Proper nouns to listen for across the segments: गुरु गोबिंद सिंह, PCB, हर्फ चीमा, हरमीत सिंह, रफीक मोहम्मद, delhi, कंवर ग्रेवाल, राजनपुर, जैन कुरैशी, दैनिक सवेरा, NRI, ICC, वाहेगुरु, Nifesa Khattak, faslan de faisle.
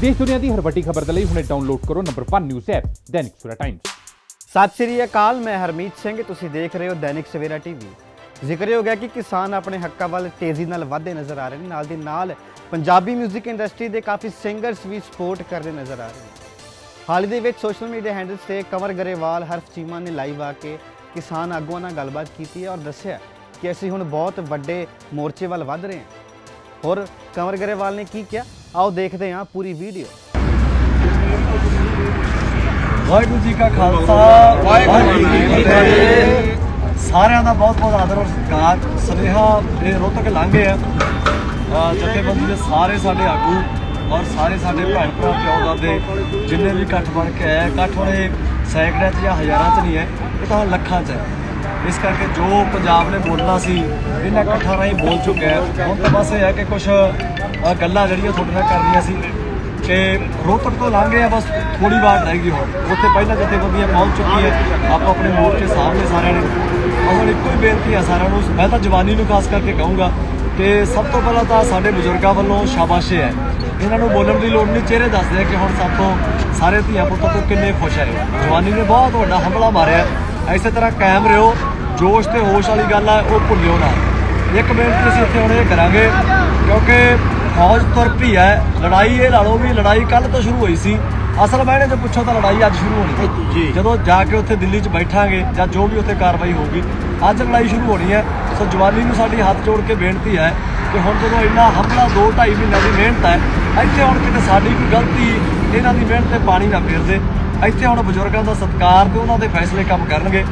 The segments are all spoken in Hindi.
देश दुनिया की हर वड्डी खबर दे लई हुणे डाउनलोड करो number 1 news app दैनिक सवेरा times. सत श्री अकाल, मैं हरमीत सिंह, तुसीं देख रहे हो दैनिक सवेरा टीवी। जिक्र हो गया कि किसान अपने हक्कां वल तेज़ी नाल वधदे नज़र आ रहे हैं, नाल दी नाल पंजाबी म्यूजिक इंडस्ट्री के काफ़ी सिंगर्स भी सपोर्ट कर रहे नज़र आ रहे हैं। हाल ही सोशल मीडिया हैंडल्स से कंवर ग्रेवाल, हर्फ चीमा ने लाइव आके किसान आगुआं नाल गलबात की और दस्सिया कि असीं हुण बहुत वड्डे मोर्चे वल वध रहे हैं। और कंवर ग्रेवाल ने की किया, आओ देखते हैं पूरी वीडियो। वाहेगुरु जी का खालसा, वाहेगुरु जी की फतेह। सारे का बहुत बहुत आदर और सत्कार। सुनेहा रोहतक लांघे है जथेबंदी के सारे साडे आगू और सारे साडे भैन भरा प्योदादे जिन्हें भी इकट्ठ बन के आया। इकट्ठ होने सैकड़ों या हज़ारों च नहीं है, ये तो लखों च है। इस करके जो पंजाब ने बोलना सी इन्हें इकट्ठा राही बोल चुका है। हम तो बस ये है कि कुछ गल्लां जिहड़ियां थोड़े नाल करनियां सी कि रोहतक तो लंघ गया, बस थोड़ी बार रह गई। हुण उत्थे पहलां जथेबंदियां पहुँच चुकी है। आप अपने मोर्चे सामने सारे ने और एक ही बेनती है सारों को, मैं तो जवानी को खास करके कहूँगा कि सब तो पहला तो साढ़े बजुर्गों वालों शाबाशे है। इन्होंने बोलने की लड़ नहीं, चेहरे दसते हैं कि हम सब तो सारे धिया पुतों तो किन्ने खुश है। जवानी ने बहुत वड्डा हमला मारिया, इस तरह कायम रहो। जोश तो होश वाली गल है, वो भुल्यो ना। एक बेनती असीं इत्थे हुणे करा क्योंकि फौज तुर पई है। लड़ाई ये ला लो भी लड़ाई कल तो शुरू हुई सी, असल मैंने जो पुछो तो लड़ाई अज शुरू होनी है। जो जाके उत्थे दिल्ली च बैठांगे या जो भी उत्थे कार्रवाई होगी, अज लड़ाई शुरू होनी है। सो जवानी को साड़ी हाथ जोड़ के बेनती है कि हम जो इन्ना हमला 2-2.5 महीनों की मेहनत है, इतने हम कि साड़ी कोई गलती इन्हों की मेहनत पर पानी ना फेर दे। इतने हम बजुर्गों का सत्कार तो उन्होंने फैसले काम करे।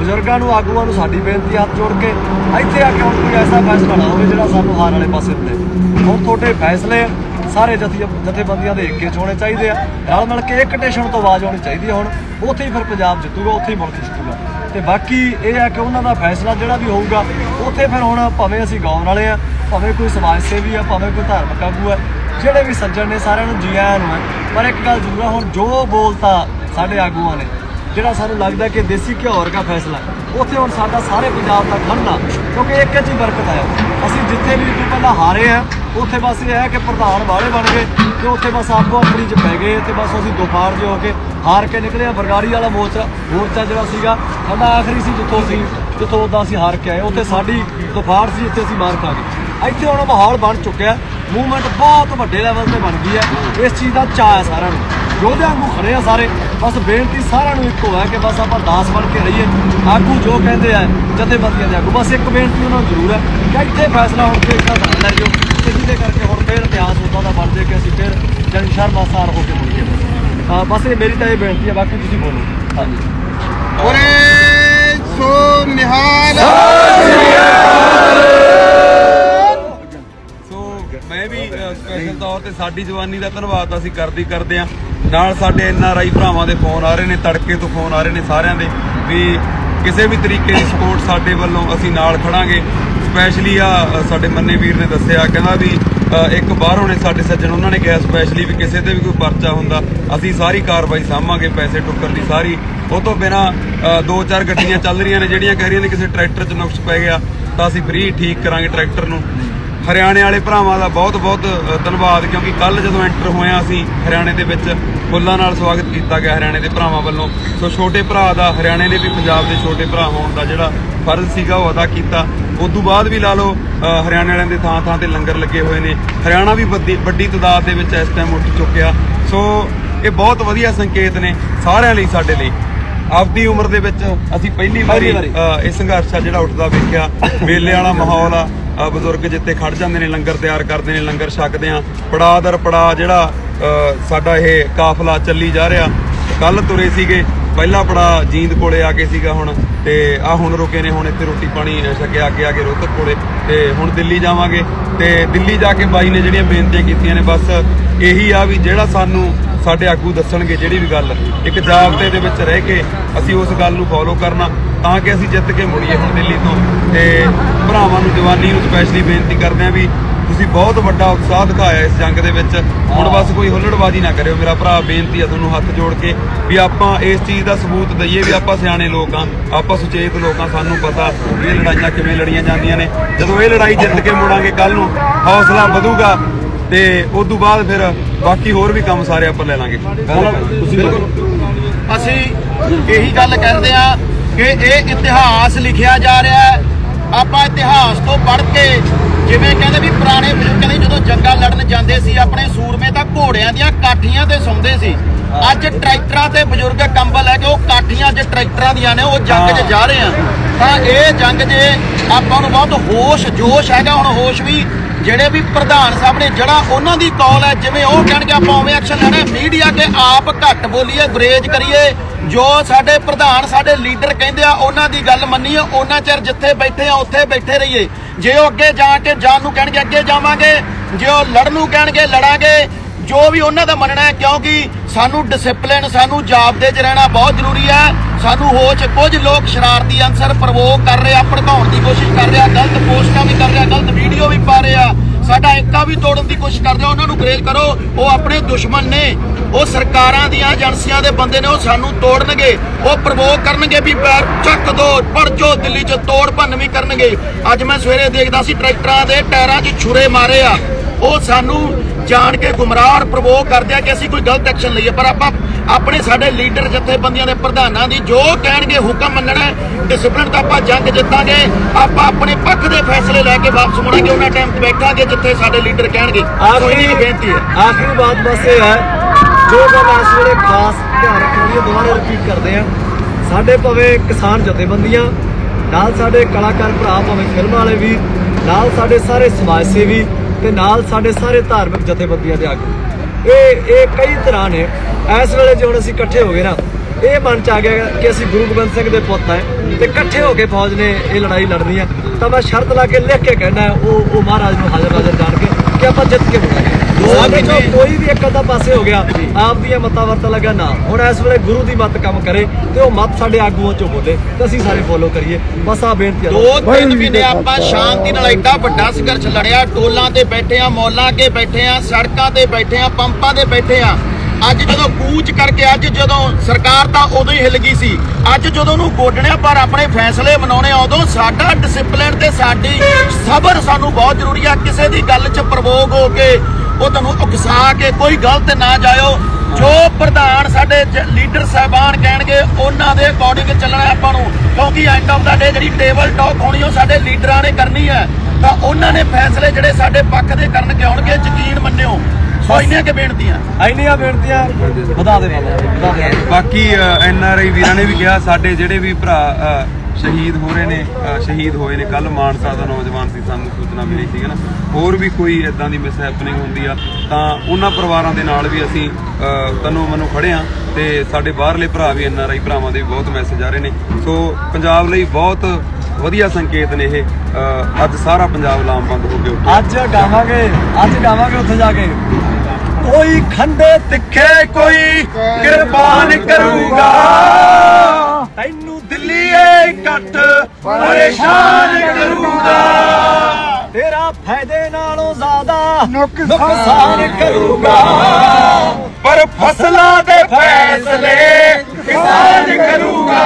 बजुर्गों को आगुआ को साड़ी बेनती हाथ जोड़ के इतने आके हम कोई ऐसा फैसला ना हो जो सू हार वाले पास दे। हम थोड़े फैसले सारे जथेबंदियों के हिस्से होने चाहिए, रल मिल के एक टेशन तो आवाज़ होनी चाहिए। हम उत्थे ही फिर पंजाब जितूगा, उत्थे ही मुल्क जितूगा। तो बाकी ये है कि उन्हों का फैसला जोड़ा भी होगा उत्थे फिर हम भावें असी गाँव वाले हैं, भावें कोई समाज सेवी है, भावें कोई धार्मिक आगू है, जोड़े भी सज्जन ने सारे जी आया है। पर एक गल जरूर है, हम जो बोलता साढ़े आगुआ ने जोड़ा सूँ लगता कि देसी घ्योर का फैसला उत्थे हम साढ़ा सारे पंजाब का खड़ना, क्योंकि एक ही बरकत है। असी जिथे भी पहला हारे हैं उत्थे बस ये है कि प्रधान वाले बन गए तो उत्थे बस आपको अपनी च पै गए, तो बस असी दोपहर जो होकर हार के निकले। बरगाड़ी वाला मोर्चा जोड़ा सीगा साडा आखिरी सी, जितों उदा असीं हार के आए, उत्थे साडी तफाड़ सी, इत्थे असीं मार खा गए। इत्थे हुण माहौल बन चुकिया, मूवमेंट बहुत वड्डे लैवल पर बन गई है। इस चीज़ का चा है सारिआं नूं, योद्धिआं वांगू खड़े आ सारे। बस बेनती सारिआं नूं इक्को है कि बस आपां दास बन के रहीए। आगू जो कहिंदे आ जथेबंदियां दे आगू, बस एक बेनती उन्हां नूं जरूर है कि इत्थे फैसला हुण कोई इक्का ना लै जाओ, जिहदे करके हुण फिर इतिहास उदा दा बन जाए कि असीं फिर जन शर्मासार हो के मुड़ीए। बस ये मेरी तो यह बेनती है, बाकी तुम बोलो। हाँ जी, सो मैं भी स्पैशल तौर पर साडी जवानी का धन्यवाद असीं करदे हाँ। नाल साडे NRI भरावां दे फोन आ रहे ने, तड़के तो फोन आ रहे ने सारिआं दे भी किसी भी तरीके की सपोर्ट साडे वल्लों असीं नाल खड़ांगे। स्पैशली आ साडे मन्ने वीर ने दस्सिआ, कहिंदा भी एक बाहरों ने साढ़े सज्जन उन्होंने कहा स्पैशली भी किसी का भी कोई परचा होंदा असी सारी कार्रवाई सामांगे, पैसे टुक्कर की सारी। उस तो बिना 2-4 गड्डियां चल रही ने जिहड़ियां कह रही ने किसी ट्रैक्टर च नुक्स पै गया तो असी फ्री ठीक करांगे ट्रैक्टर नूं। हरियाणे वाले भरावां दा बहुत बहुत धन्यवाद, क्योंकि कल जदों एंटर होए असी हरियाणे दे विच फुल्लां नाल स्वागत किया गया हरियाणे के भरावां वल्लों। सो छोटे भरा दा हरियाणे ने भी पंजाब के छोटे भरा होण दा जिहड़ा फर्ज सीगा उह अदा कीता। उस तो बाद भी ला लो हरियाणे वाले थां थां ते लंगर लगे हुए हैं। हरियाणा भी वड्डी तादाद के इस टाइम उठ चुकिया। सो ये बहुत वधिया संकेत ने सारे लिए, साडे लिए। आपकी उम्र के असीं पहली वारी इस संघर्ष आ जिहड़ा उठदा वेखिया। मेले वाला माहौल आ, बजुर्ग जिते खड़ जाते हैं, लंगर तैयार करते हैं, लंगर छकते हैं। पड़ा दर पड़ा जिहड़ा साडा यह काफला चली जा रहा। कल तुरे सीगे, पहला पड़ा जींद कोले आके सीगा, हुण ते आ हुण रुके ने, हुण इत्थे रोटी पानी छके आके आके रोहतक कोले, ते हुण दिल्ली जावांगे। ते दिल्ली जाके बाई ने जिहड़ियां बेनतियां कीतियां ने, बस यही आ भी जिहड़ा सानू साडे आगू दस्सणगे जिहड़ी भी गल एक जाबते दे विच रह के असीं उस गल नूं फॉलो करना तां कि असीं जित के मुड़ीए हुण दिल्ली तों। ते भरावां नूं जवानी नूं स्पैशली बेनती करदे आ भी तुसीं बहुत वड्डा उत्साह दिखाया इस जंग दे विच, हुण बस कोई हुल्लड़बाजी ना करिओ। मेरा भरा बेनती आ तुहानूं हत्थ जोड़ के भी आप इस चीज़ का सबूत दईए भी आप सियाने लोग हाँ, आप सुचेत लोग हाँ। सानू पता ये लड़ाइयां किवें लड़ियां जांदियां ने, जदों ये लड़ाई जित के मुड़ांगे कल नूं हौसला वधूगा। ते उस बाद फिर बाकी होर भी काम सारे आप ले लांगे। बिल्कुल असी यही गल कहते हैं कि यह इतिहास लिखिया जा रहा है। आप इतिहास तो पढ़ के जिमें कहते भी पुराने फिर जो जंगा लड़न जाते अपने सूरमे तो घोड़िया दियां काठियां ते सौंदे सी। अज ट्रैक्टरां ते बजुर्ग कंबल है कि वो काठियां अज ट्रैक्टरां दियां ने, वो जंग च जा रहे हैं। तां इह जंग जे आपां नूं बहुत होश जोश हैगा। हुण होश भी जिहड़े भी प्रधान साहब ने जिहड़ा उन्हां दी कॉल है जिवें ओह कहण कि आपां उवें एक्शन लैणा। मीडिया के आप घट बोलीए, गुरेज करिए, जो साडे प्रधान साडे लीडर कहिंदे आ उन्हां दी गल मन्नीए। उन्हां चिर जिथे बैठे आ उत्थे बैठे रहिए। जे ओह अग्गे जा के जाण नूं कहणगे अग्गे जावांगे, जे ओह लड़न नूं कहणगे लड़ांगे, जो भी उन्हां दा मनना है। क्योंकि सानू डिसिपलिन सानू जाबदे च रहना बहुत जरूरी है। सानू होश कुछ लोग शरारती अंसर प्रवोक कर रहे, भड़काउण की कोशिश कर रहे, गलत पोस्टां भी कर रहे, गलत वीडियो भी पा रहे आ, साडा एकता भी तोड़न की कोशिश कर रहे। उन्हां नूं ग्रेज करो, वो अपने दुश्मन ने, वो सरकारां दी एजेंसियां दे बंदे ने, वो सानू तोड़नगे, वो प्रवोक करनगे भी पैर चक दो पड़जो दिल्ली च, तोड़ भन्न भी करनगे। अज मैं सवेरे देखदा सी ट्रैक्टरां दे टायरां च छुरे मारे आ। वो सानू जान के गुमराह और प्रवोक करते हैं कि असी कोई गलत एक्शन लईए, पर आप अपने साडे लीडर जथेबंदियां दे प्रधानां दी जो कहणगे हुक्म मनणा है। डिसिपलिन तां आपां जंग जितांगे, आपां अपने पक्ष दे फैसले लैके वापस मुड़ांगे। उन्हां टाइम बैठांगे जिथे साडे लीडर कहणगे। आखिरी बेनती है, आखिरी बात बस ये है जो गल इस वेले खास ध्यान रखिए, दोबारा रिपीट करते हैं। साडे भावें किसान जथेबंदियां नाल, साडे कलाकार भरा भावें फिल्म वाले भी नाल, साडे सारे समाज सेवी ते नाल साडे सारे धार्मिक जथेबंदियां दे आगू ये कई तरह ने। इस वेले जो हम असीं इकट्ठे हो गए ना, ये मन च आ गया कि असीं गुरु गोबिंद सिंह दे पुत्त हैं ते इकट्ठे हो के फौज ने ये लड़ाई लड़नी है। तो मैं शर्त ला के लिख के कहना वो महाराज को हाजिर हाजिर जान के आप जित के बुलाएंगे। जो कोई भी एक अद्धा पासे हो गया आप दियां मतां वरत लगा ना। हुण इस वेले गुरु की मत काम करे तो वो मत साडे आगूओं चो बोले तो असीं सारे फॉलो करिए। बस आ बेनती। 2-3 महीने आपां शांति नाल एडा वड्डा संघर्ष लड़िया। टोलां ते बैठे आ, मौलां के बैठे आ, सड़कां ते बैठे आ, पंपां ते बैठे आ। अज जो कूच करके अज जो सरकार तो उदों ही हिल गई सी। अज जो गोडने पर अपने फैसले मनाने उदों साडा डिसिपलिन ते साडी सबर सानू बहुत जरूरी है। किसी की गल च प्रवोक हो के वो तुहानू उकसा के कोई गलत ना जाओ। जो प्रधान साडे लीडर साहबान कहणगे उन्हां दे अकॉर्डिंग चलना है आपां नूं, क्योंकि एंड ऑफ द डे जिहड़ी टेबल टॉक होनी वो साडे लीडरां ने करनी है। तो उन्हां ने फैसले जिहड़े साडे पक्ष दे करनगे आउणगे, यकीन मन्नियो। बाकी NRI वीरां ने भी कहा, साडे जिहड़े भी भरा शहीद हो रहे ने, शहीद होए ने। कल मानसा का नौजवान सी, सानू सूचना मिली थी ना। होर भी कोई इदां दी मिसहैपनिंग हुंदी आ तां उन्हां परिवारां दे नाल भी असीं तनों मनों खड़े हाँ। ते साडे बाहरले भरा भी NRI भरावां दे बहुत मैसेज आ रहे ने। सो पंजाब लई बहुत वधिया संकेत ने ये। अज सारा पंजाब लामबंद हो गया। अज गावांगे उत्थे जाके कोई खंडे तिखे कोई कुर्बान करूंगा। तैनू दिल्ली कट परेशान करूंगा, तेरा फायदे नालों ज्यादा नुकसान करूंगा। पर फसलां दे फैसले किसान करूंगा,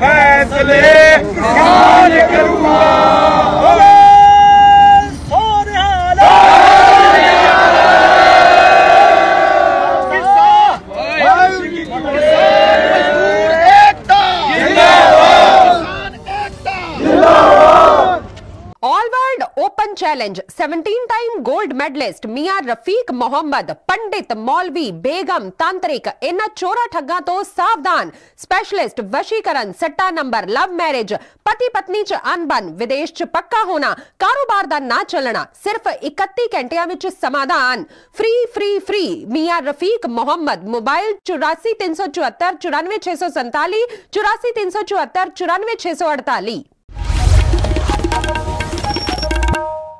फैसले किसान करूंगा। All world open challenge 17-time gold medalist मियां रफीक मोहम्मद, पंडित मौलवी बेगम तांत्रिक, इन्हां चोरा ठग्गां तो सावधान। स्पेशलिस्ट वशीकरण, सट्टा नंबर, लव मैरिज, पति पत्नी च अनबन, विदेश च पक्का होना, कारोबार दा ना चलना, सिर्फ 31 घंटियां विच समाधान। फ्री फ्री फ्री मियां रफीक मोहम्मद। मोबाइल 84 374 94 647 84 374 94 648।